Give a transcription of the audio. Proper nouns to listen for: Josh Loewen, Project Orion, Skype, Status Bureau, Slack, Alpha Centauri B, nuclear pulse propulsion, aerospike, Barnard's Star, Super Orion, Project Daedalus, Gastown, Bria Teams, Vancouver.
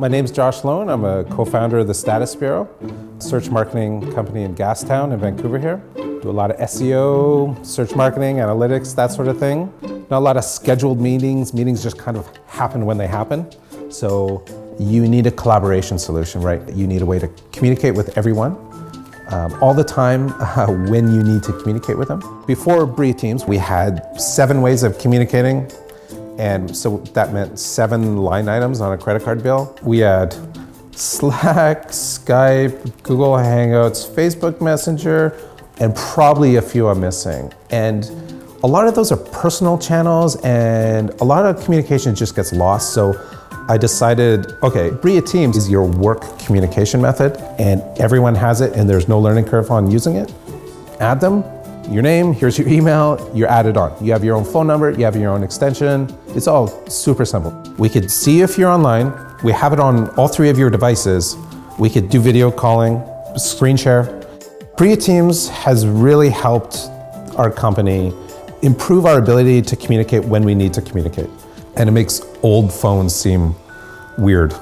My name's Josh Loewen. I'm a co-founder of the Status Bureau, a search marketing company in Gastown in Vancouver here. Do a lot of SEO, search marketing, analytics, that sort of thing. Not a lot of scheduled meetings. Meetings just kind of happen when they happen. So you need a collaboration solution, right? You need a way to communicate with everyone all the time when you need to communicate with them. Before Bria Teams, we had 7 ways of communicating. And so that meant 7 line items on a credit card bill. We had Slack, Skype, Google Hangouts, Facebook Messenger, and probably a few I'm missing. And a lot of those are personal channels and a lot of communication just gets lost. So I decided, okay, Bria Teams is your work communication method and everyone has it and there's no learning curve on using it. Add them. Your name, here's your email, you're added on. You have your own phone number, you have your own extension. It's all super simple. We could see if you're online. We have it on all 3 of your devices. We could do video calling, screen share. Bria Teams has really helped our company improve our ability to communicate when we need to communicate. And it makes old phones seem weird.